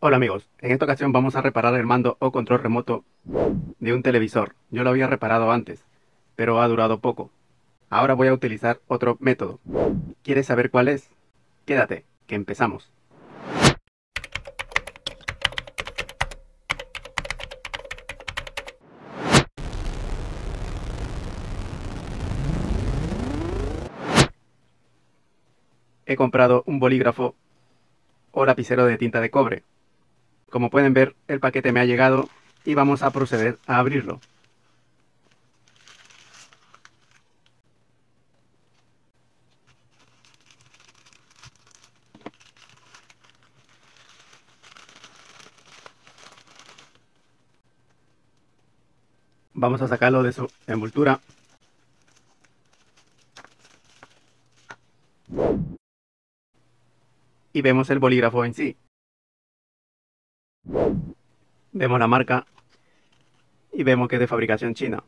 Hola amigos, en esta ocasión vamos a reparar el mando o control remoto de un televisor. Yo lo había reparado antes, pero ha durado poco. Ahora voy a utilizar otro método. ¿Quieres saber cuál es? Quédate, que empezamos. He comprado un bolígrafo o lapicero de tinta de cobre. Como pueden ver, el paquete me ha llegado y vamos a proceder a abrirlo. Vamos a sacarlo de su envoltura. Y vemos el bolígrafo en sí. Vemos la marca y vemos que es de fabricación china.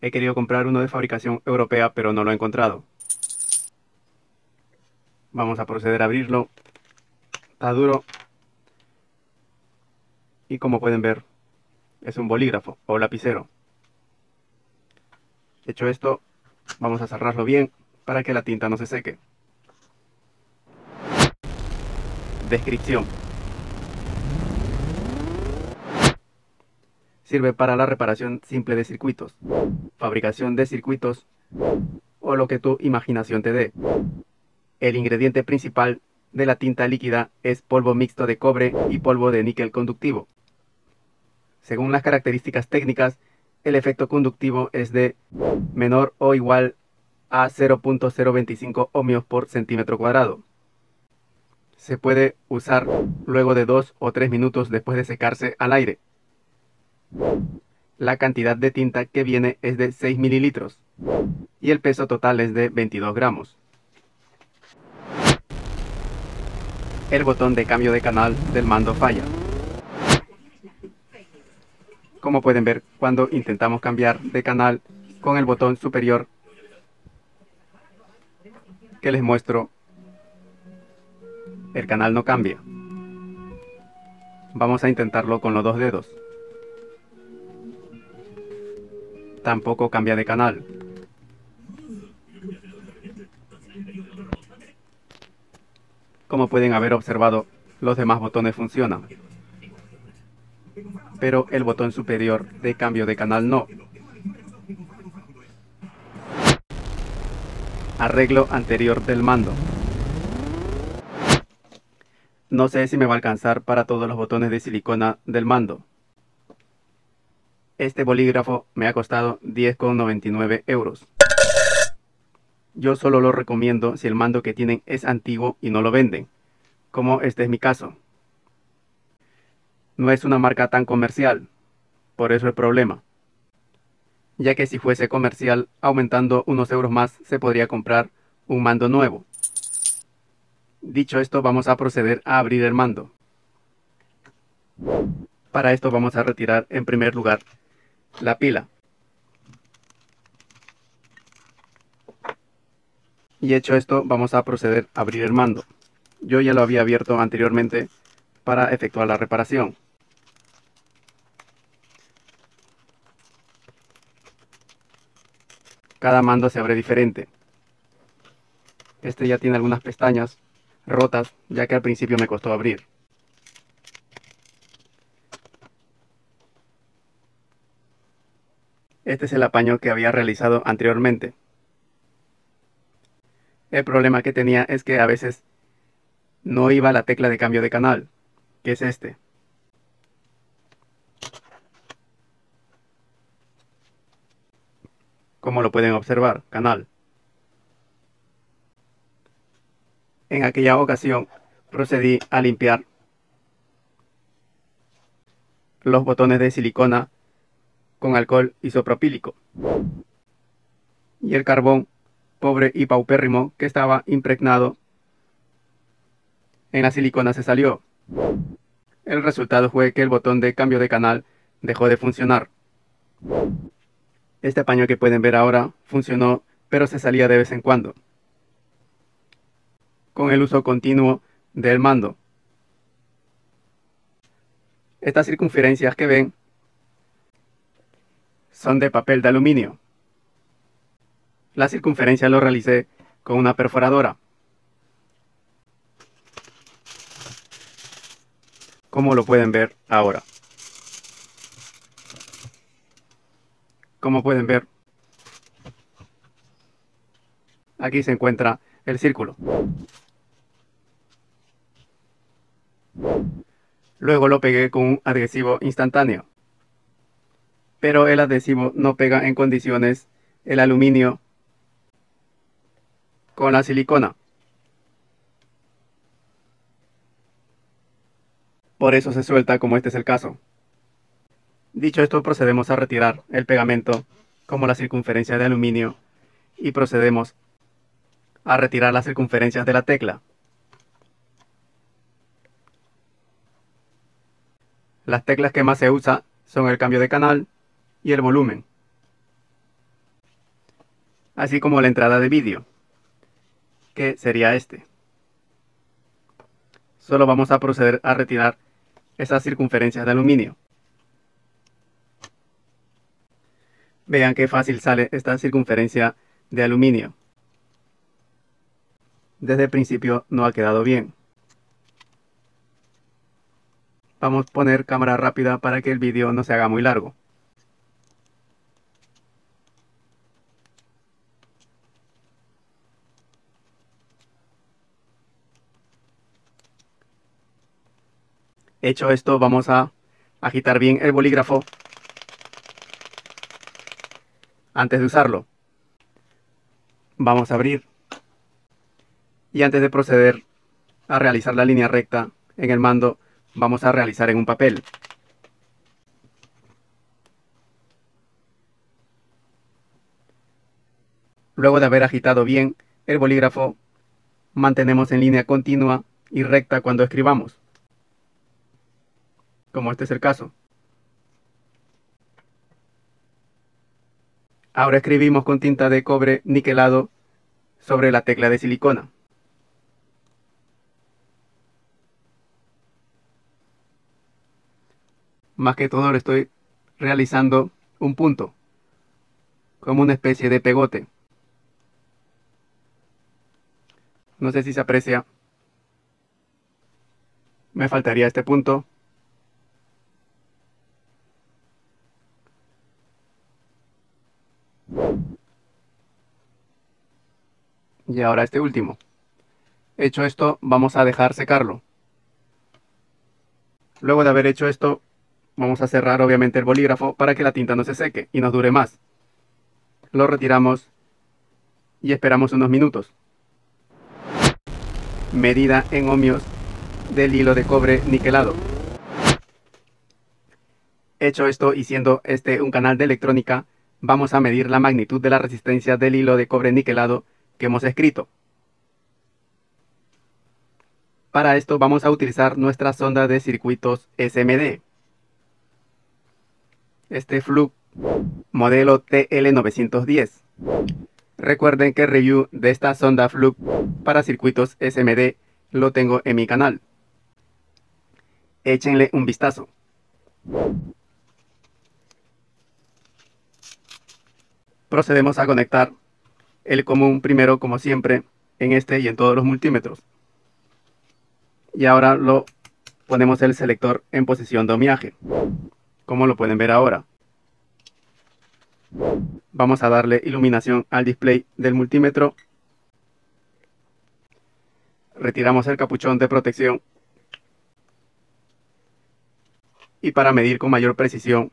He querido comprar uno de fabricación europea, pero no lo he encontrado. Vamos a proceder a abrirlo. Está duro. Y como pueden ver, es un bolígrafo o lapicero. Hecho esto, vamos a cerrarlo bien para que la tinta no se seque. Descripción. Sirve para la reparación simple de circuitos, fabricación de circuitos o lo que tu imaginación te dé. El ingrediente principal de la tinta líquida es polvo mixto de cobre y polvo de níquel conductivo. Según las características técnicas, el efecto conductivo es de menor o igual a 0.025 ohmios por centímetro cuadrado. Se puede usar luego de 2 o 3 minutos después de secarse al aire. La cantidad de tinta que viene es de 6 mililitros y el peso total es de 22 gramos. El botón de cambio de canal del mando falla. Como pueden ver, cuando intentamos cambiar de canal con el botón superior que les muestro, el canal no cambia. Vamos a intentarlo con los dos dedos. Tampoco cambia de canal. Como pueden haber observado, los demás botones funcionan. Pero el botón superior de cambio de canal no. Arreglo anterior del mando. No sé si me va a alcanzar para todos los botones de silicona del mando. Este bolígrafo me ha costado 10,99 €. Yo solo lo recomiendo si el mando que tienen es antiguo y no lo venden, como este es mi caso. No es una marca tan comercial, por eso el problema. Ya que si fuese comercial, aumentando unos euros más se podría comprar un mando nuevo. Dicho esto, vamos a proceder a abrir el mando. Para esto vamos a retirar en primer lugar la pila. Y hecho esto, vamos a proceder a abrir el mando. Yo ya lo había abierto anteriormente para efectuar la reparación. Cada mando se abre diferente. Este ya tiene algunas pestañas rotas, ya que al principio me costó abrir. Este es el apaño que había realizado anteriormente. El problema que tenía es que a veces no iba la tecla de cambio de canal, que es este. Como lo pueden observar, canal. En aquella ocasión procedí a limpiar los botones de silicona con alcohol isopropílico y el carbón pobre y paupérrimo que estaba impregnado en la silicona se salió. El resultado fue que el botón de cambio de canal dejó de funcionar. Este paño que pueden ver ahora funcionó, pero se salía de vez en cuando. Con el uso continuo del mando. Estas circunferencias que ven son de papel de aluminio. La circunferencia lo realicé con una perforadora. Como lo pueden ver ahora. Como pueden ver, aquí se encuentra el círculo. Luego lo pegué con un adhesivo instantáneo. Pero el adhesivo no pega en condiciones el aluminio con la silicona. Por eso se suelta, como este es el caso. Dicho esto, procedemos a retirar el pegamento como la circunferencia de aluminio y procedemos a retirar las circunferencias de la tecla. Las teclas que más se usa son el cambio de canal y el volumen, así como la entrada de vídeo, que sería este. Solo vamos a proceder a retirar esas circunferencias de aluminio. Vean qué fácil sale esta circunferencia de aluminio. Desde el principio no ha quedado bien. Vamos a poner cámara rápida para que el vídeo no se haga muy largo. Hecho esto, vamos a agitar bien el bolígrafo antes de usarlo. Vamos a abrir. Y antes de proceder a realizar la línea recta en el mando, vamos a realizar en un papel. Luego de haber agitado bien el bolígrafo, mantenemos en línea continua y recta cuando escribamos. Como este es el caso. Ahora escribimos con tinta de cobre niquelado sobre la tecla de silicona. Más que todo, le estoy realizando un punto, como una especie de pegote. No sé si se aprecia. Me faltaría este punto. Y ahora este último. Hecho esto, vamos a dejar secarlo. Luego de haber hecho esto, vamos a cerrar obviamente el bolígrafo para que la tinta no se seque y nos dure más. Lo retiramos y esperamos unos minutos. Medida en ohmios del hilo de cobre niquelado. Hecho esto y siendo este un canal de electrónica, vamos a medir la magnitud de la resistencia del hilo de cobre niquelado que hemos escrito. Para esto vamos a utilizar nuestra sonda de circuitos SMD. Este Fluke modelo TL910. Recuerden que el review de esta sonda Fluke para circuitos SMD lo tengo en mi canal. Échenle un vistazo. Procedemos a conectar el común primero, como siempre, en este y en todos los multímetros. Y ahora lo ponemos el selector en posición de ohmiaje, como lo pueden ver ahora. Vamos a darle iluminación al display del multímetro. Retiramos el capuchón de protección. Y para medir con mayor precisión,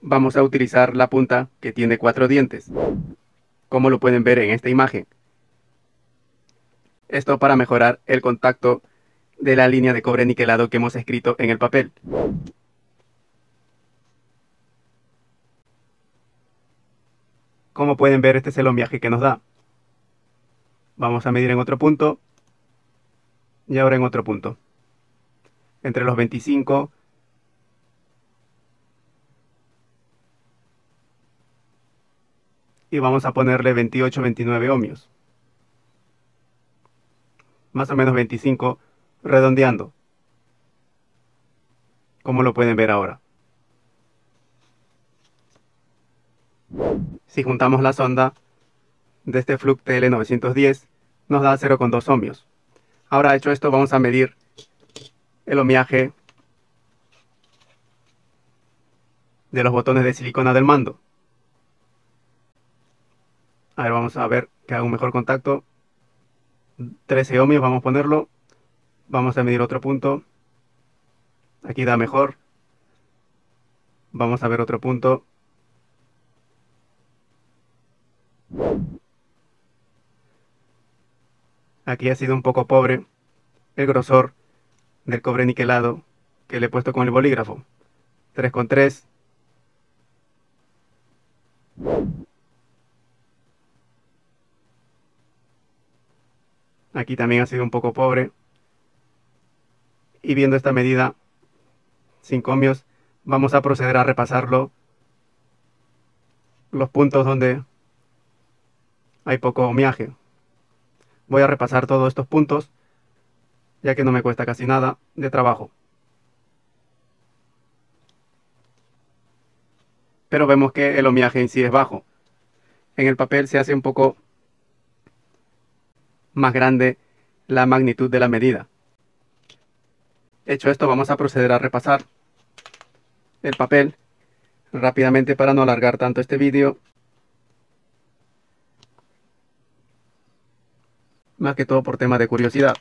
vamos a utilizar la punta que tiene 4 dientes. Como lo pueden ver en esta imagen. Esto para mejorar el contacto de la línea de cobre niquelado que hemos escrito en el papel. Como pueden ver, este es el ohmiaje que nos da. Vamos a medir en otro punto y ahora en otro punto. Entre los 25 y vamos a ponerle 28, 29 ohmios. más o menos 25, redondeando, como lo pueden ver ahora. Si juntamos la sonda de este Fluke TL910, nos da 0,2 ohmios. Ahora, hecho esto, vamos a medir el ohmiaje de los botones de silicona del mando. A ver, vamos a ver que haga un mejor contacto. 13 ohmios, vamos a ponerlo. Vamos a medir otro punto. Aquí da mejor. Vamos a ver otro punto. Aquí ha sido un poco pobre el grosor del cobre niquelado que le he puesto con el bolígrafo. 3,3. Aquí también ha sido un poco pobre. Y viendo esta medida, 5 ohmios, vamos a proceder a repasarlo. Los puntos donde hay poco ohmiaje. Voy a repasar todos estos puntos, ya que no me cuesta casi nada de trabajo. Pero vemos que el ohmiaje en sí es bajo. En el papel se hace un poco más grande la magnitud de la medida. Hecho esto, vamos a proceder a repasar el papel rápidamente para no alargar tanto este vídeo. Más que todo por tema de curiosidad.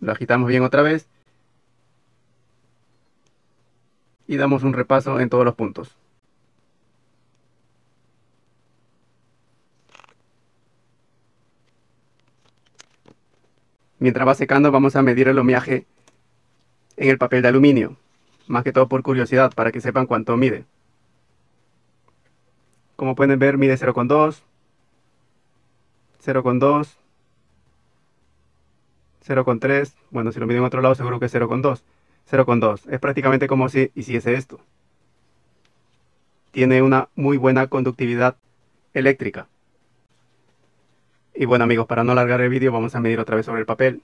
Lo agitamos bien otra vez. Y damos un repaso en todos los puntos. Mientras va secando, vamos a medir el ohmiaje en el papel de aluminio. Más que todo por curiosidad, para que sepan cuánto mide. Como pueden ver, mide 0,2. 0,2, 0,3, bueno, si lo miden en otro lado seguro que es 0,2, 0,2, es prácticamente como si hiciese esto. Tiene una muy buena conductividad eléctrica. Y bueno amigos, para no alargar el vídeo vamos a medir otra vez sobre el papel.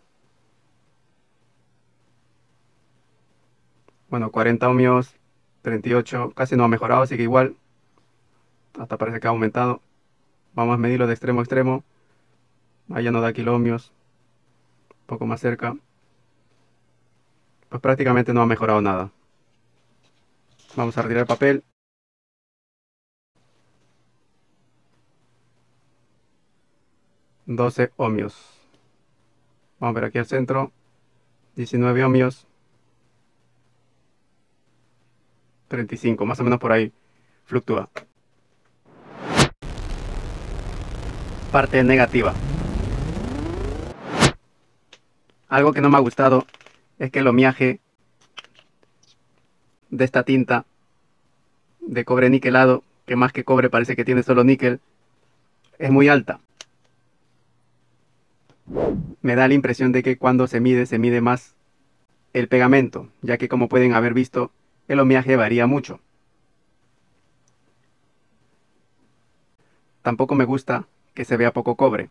Bueno, 40 ohmios, 38, casi no ha mejorado, sigue igual, hasta parece que ha aumentado. Vamos a medirlo de extremo a extremo. Allá no da kilohmios, un poco más cerca. Pues prácticamente no ha mejorado nada. Vamos a retirar el papel. $12 ohmios. Vamos a ver aquí al centro. 19 ohmios. 35, más o menos por ahí fluctúa. Parte negativa. Algo que no me ha gustado es que el ohmiaje de esta tinta de cobre niquelado, que más que cobre parece que tiene solo níquel, es muy alta. Me da la impresión de que cuando se mide más el pegamento, ya que como pueden haber visto, el ohmiaje varía mucho. Tampoco me gusta que se vea poco cobre.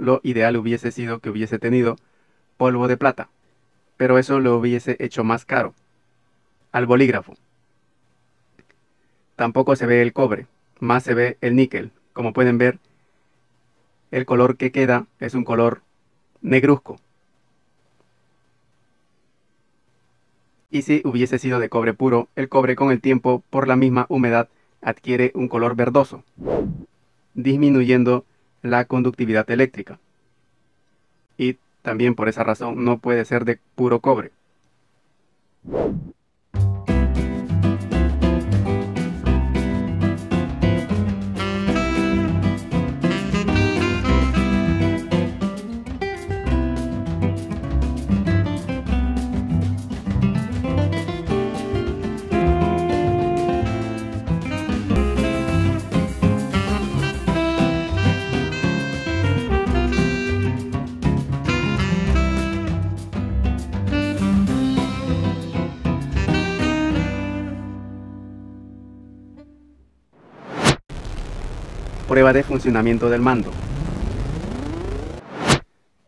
Lo ideal hubiese sido que hubiese tenido polvo de plata, pero eso lo hubiese hecho más caro al bolígrafo. Tampoco se ve el cobre, más se ve el níquel. Como pueden ver, el color que queda es un color negruzco. Y si hubiese sido de cobre puro, el cobre con el tiempo, por la misma humedad, adquiere un color verdoso, disminuyendo la conductividad eléctrica. Y también por esa razón no puede ser de puro cobre. prueba de funcionamiento del mando.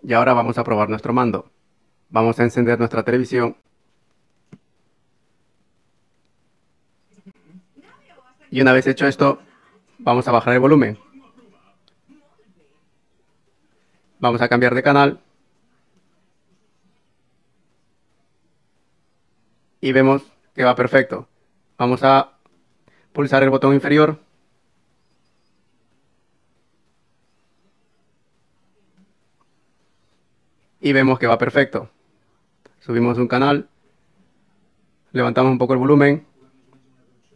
Y ahora vamos a probar nuestro mando. Vamos a encender nuestra televisión. Y una vez hecho esto, vamos a bajar el volumen. Vamos a cambiar de canal. Y vemos que va perfecto. Vamos a pulsar el botón inferior. Y vemos que va perfecto. Subimos un canal. Levantamos un poco el volumen.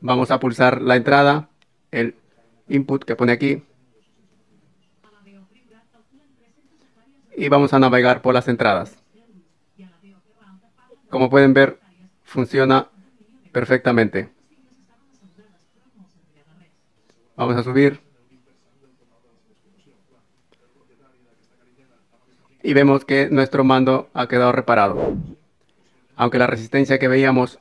Vamos a pulsar la entrada, el input que pone aquí. Y vamos a navegar por las entradas. Como pueden ver, funciona perfectamente. Vamos a subir. Y vemos que nuestro mando ha quedado reparado. Aunque la resistencia que veíamos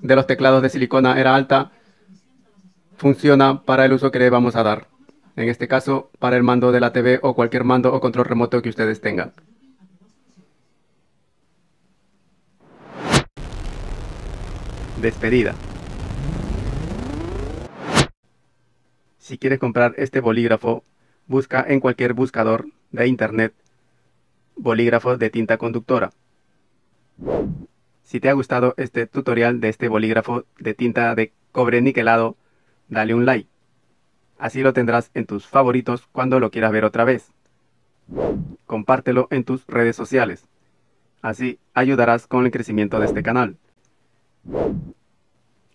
de los teclados de silicona era alta, funciona para el uso que le vamos a dar. En este caso, para el mando de la TV o cualquier mando o control remoto que ustedes tengan. Despedida. Si quieres comprar este bolígrafo, busca en cualquier buscador de internet bolígrafo de tinta conductora. Si te ha gustado este tutorial de este bolígrafo de tinta de cobre niquelado, dale un like. Así lo tendrás en tus favoritos cuando lo quieras ver otra vez. Compártelo en tus redes sociales. Así ayudarás con el crecimiento de este canal.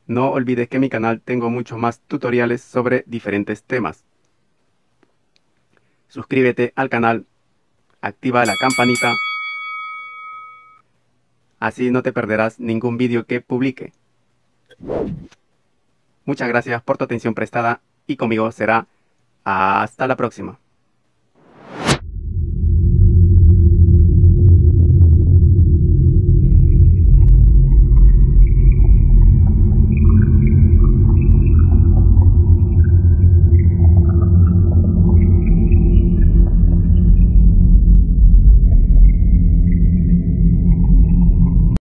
No olvides que en mi canal tengo muchos más tutoriales sobre diferentes temas. Suscríbete al canal, activa la campanita, así no te perderás ningún vídeo que publique. Muchas gracias por tu atención prestada y conmigo será hasta la próxima.